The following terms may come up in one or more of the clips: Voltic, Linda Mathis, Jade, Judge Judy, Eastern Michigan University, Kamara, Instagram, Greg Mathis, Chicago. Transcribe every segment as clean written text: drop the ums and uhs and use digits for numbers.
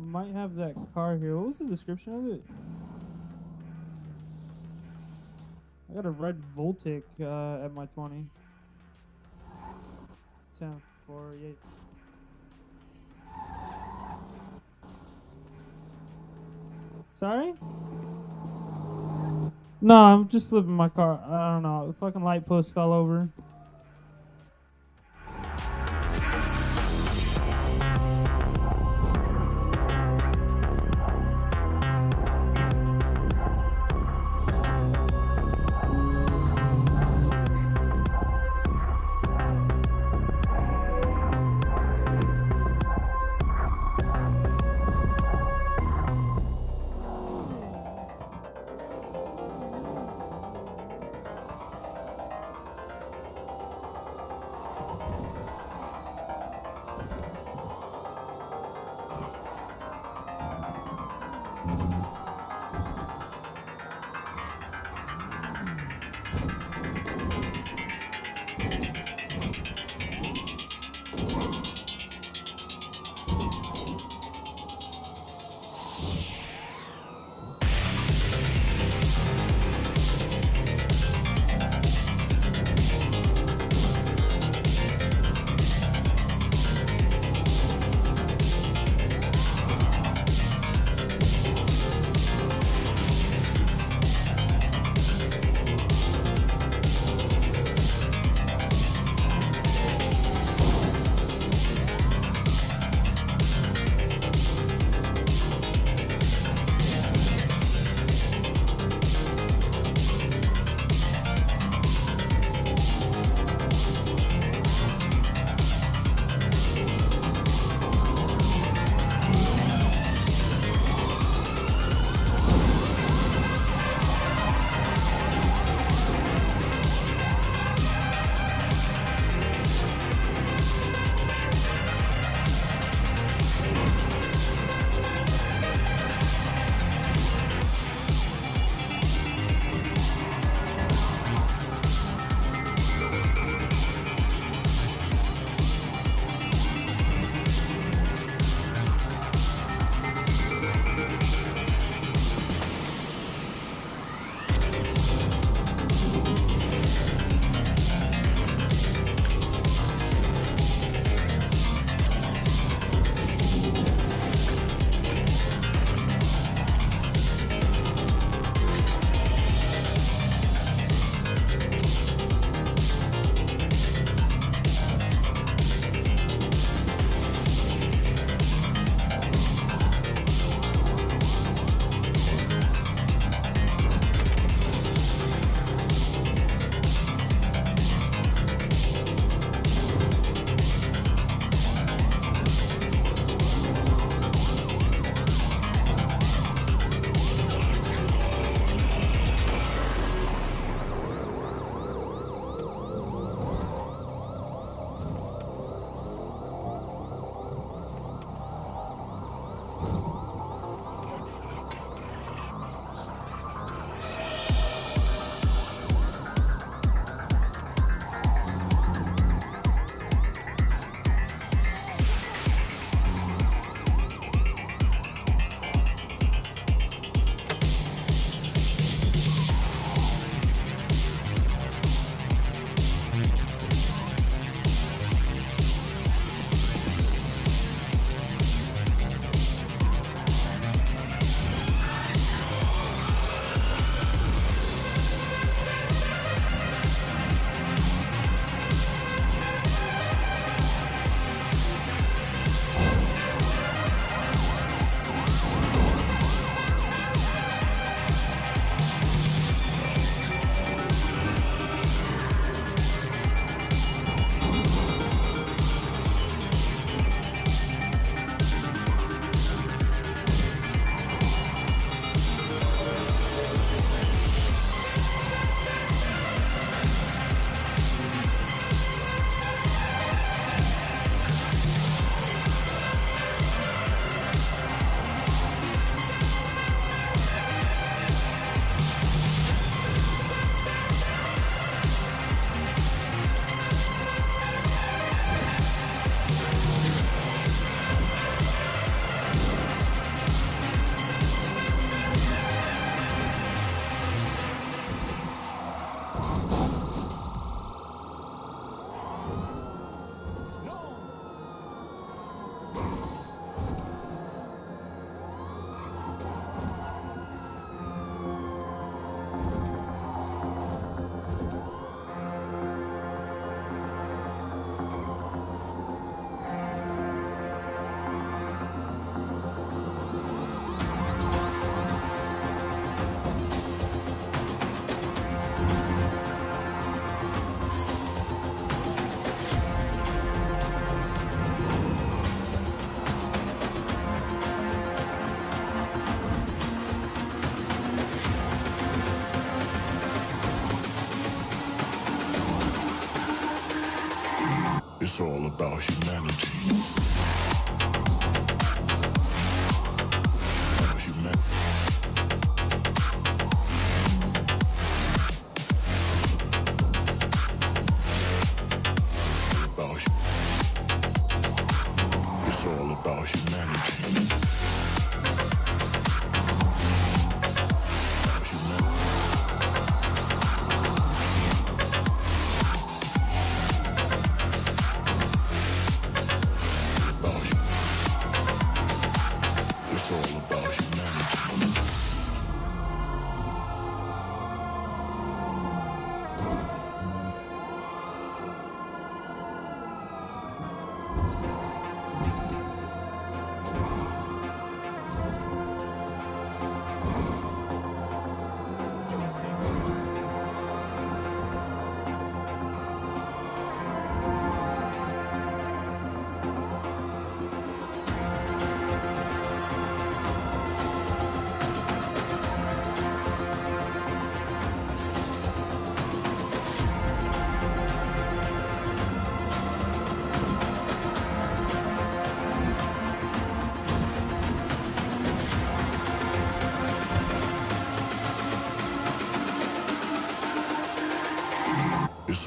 I might have that car here. What was the description of it? I got a red Voltic at my 20. 10-4-8. Sorry? No, I'm just flipping my car. I don't know. The fucking light post fell over. it's all about humanity. It's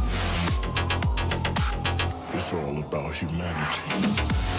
humanity. It's all about humanity.